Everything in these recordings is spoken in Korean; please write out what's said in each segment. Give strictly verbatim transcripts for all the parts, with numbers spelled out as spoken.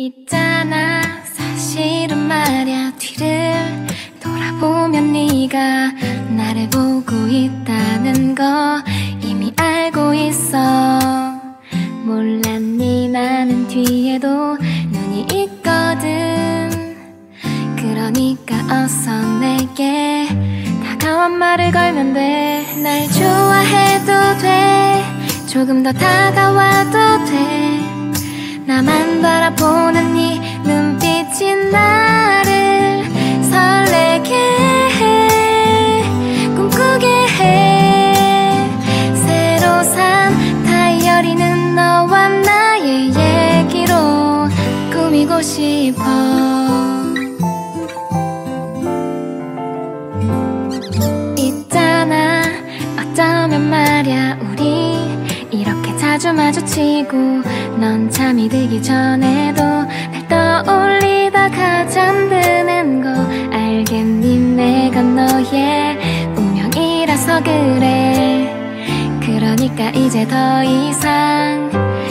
있잖아 사실은 말야 뒤를 돌아보면 네가 나를 보고 있다는 거 이미 알고 있어. 몰랐니 나는 뒤에도 눈이 있거든. 그러니까 어서 내게 다가와 말을 걸면 돼. 날 좋아해도 돼 조금 더 다가와도 돼. 나만 바라보는 네 눈빛이 나를 설레게 해. 꿈꾸게 해. 새로 산 다이어리는 너와 나의 얘기로 꾸미고 싶어. 있잖아 어쩌면 말야 우리 이렇게 자주 마주치고 넌 잠이 들기 전에도 날 떠올리다가 잠드는 거 알겠니? 내가 너의 운명이라서 그래. 그러니까 이제 더 이상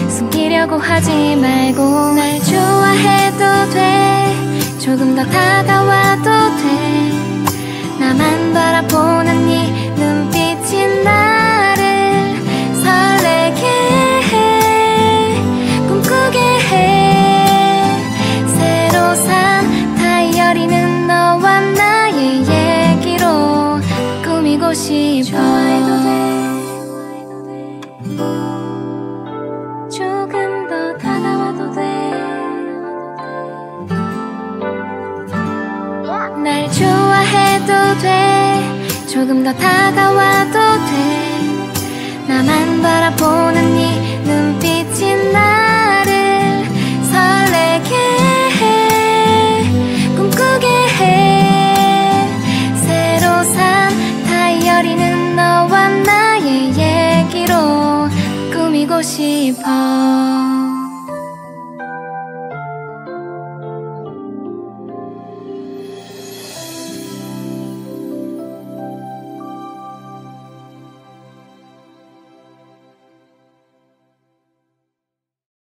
숨기려고 하지 말고 날 좋아해도 돼 조금 더 다가와도 돼. 나만 바라보는 네 눈빛이 나를 설레게 해. 꿈꾸게 해. 새로 산 다이어리는 너와 나의 얘기로 꾸미고 싶어. 좋아해도 돼 조금 더 다가와도 돼. 날 좋아해도 돼 조금 더 다가와도 돼. 나만 바라보는 네 눈빛이 나를 설레게 해. 꿈꾸게 해. 새로 산 다이어리는 너와 나의 얘기로 꾸미고 싶어.